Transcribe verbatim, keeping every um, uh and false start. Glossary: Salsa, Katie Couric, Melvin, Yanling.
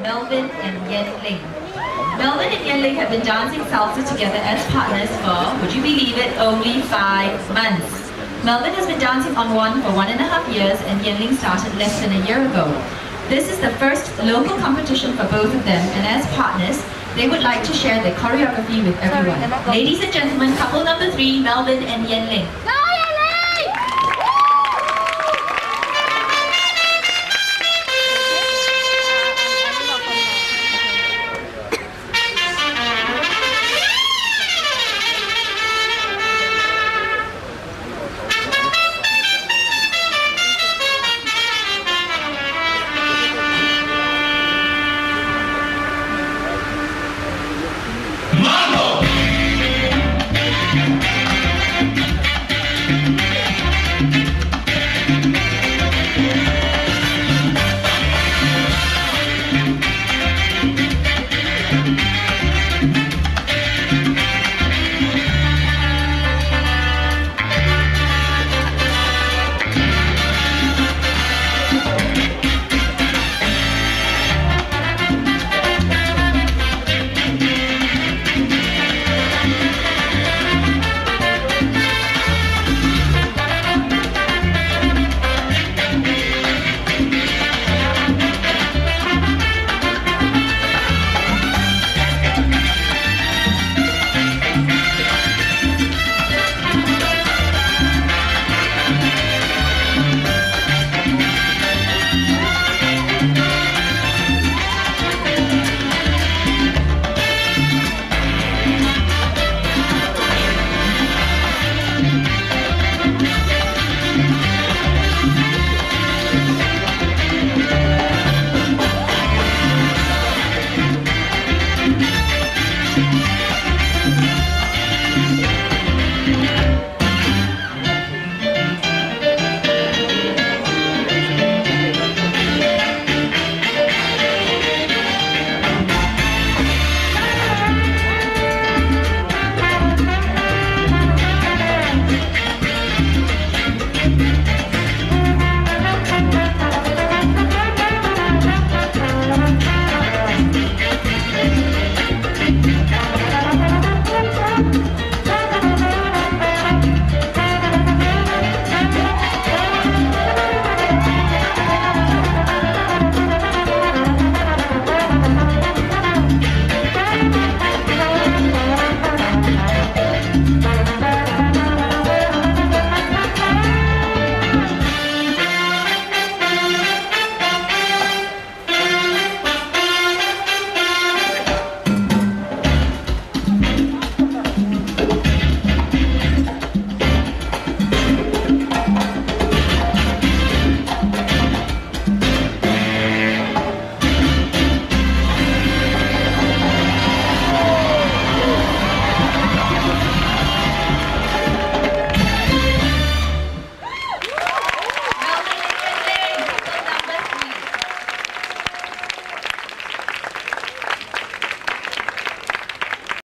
Melvin and Yanling. Melvin and Yanling have been dancing salsa together as partners for, would you believe it, only five months. Melvin has been dancing on one for one and a half years and Yanling started less than a year ago. This is the first local competition for both of them and as partners, they would like to share their choreography with everyone. Ladies and gentlemen, couple number three, Melvin and Yanling.